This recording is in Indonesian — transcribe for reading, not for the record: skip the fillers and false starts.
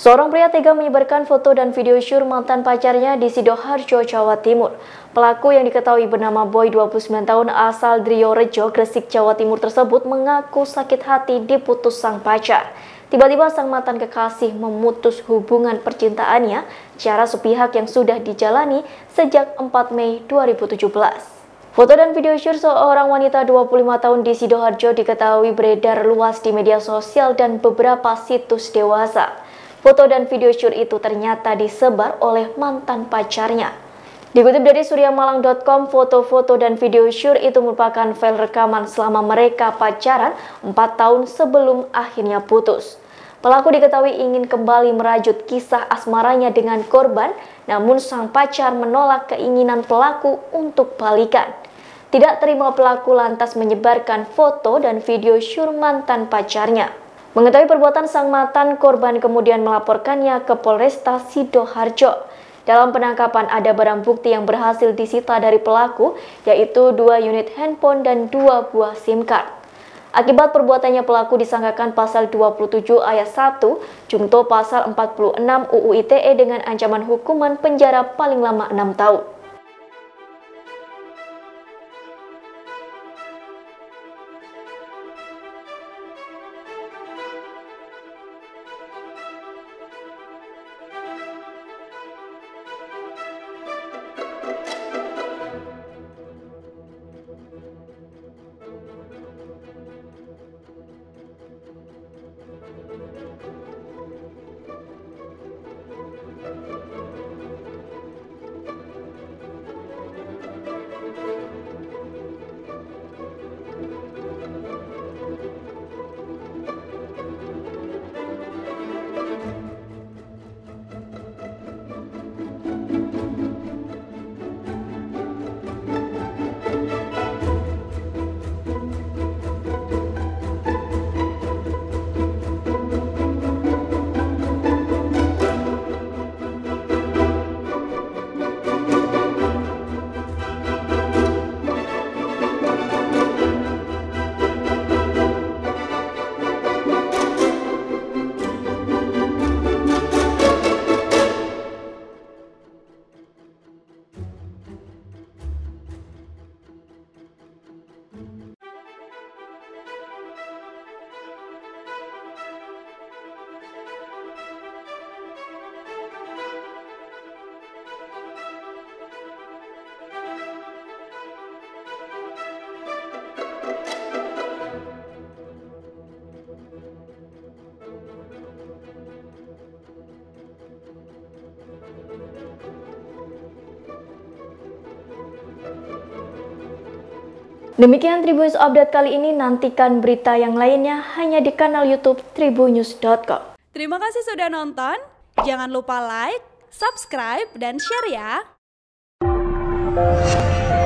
Seorang pria tega menyebarkan foto dan video syur mantan pacarnya di Sidoarjo, Jawa Timur. Pelaku yang diketahui bernama Boy, 29 tahun, asal Driyorejo, Gresik, Jawa Timur tersebut mengaku sakit hati diputus sang pacar. Tiba-tiba sang mantan kekasih memutus hubungan percintaannya secara sepihak yang sudah dijalani sejak 4 Mei 2017. Foto dan video syur seorang wanita 25 tahun di Sidoarjo diketahui beredar luas di media sosial dan beberapa situs dewasa. Foto dan video syur itu ternyata disebar oleh mantan pacarnya. Dikutip dari SuryaMalang.com, foto-foto dan video syur itu merupakan file rekaman selama mereka pacaran 4 tahun sebelum akhirnya putus. Pelaku diketahui ingin kembali merajut kisah asmaranya dengan korban, namun sang pacar menolak keinginan pelaku untuk balikan. Tidak terima, pelaku lantas menyebarkan foto dan video syur mantan pacarnya. Mengetahui perbuatan sang mantan, korban kemudian melaporkannya ke Polresta Sidoarjo. Dalam penangkapan ada barang bukti yang berhasil disita dari pelaku, yaitu 2 unit handphone dan 2 buah SIM card. Akibat perbuatannya, pelaku disangkakan pasal 27 ayat 1 jungto pasal 46 UU ITE dengan ancaman hukuman penjara paling lama 6 tahun. Demikian TribuNews Update kali ini, nantikan berita yang lainnya hanya di kanal YouTube TribuNews.com. Terima kasih sudah nonton, jangan lupa like, subscribe, dan share ya!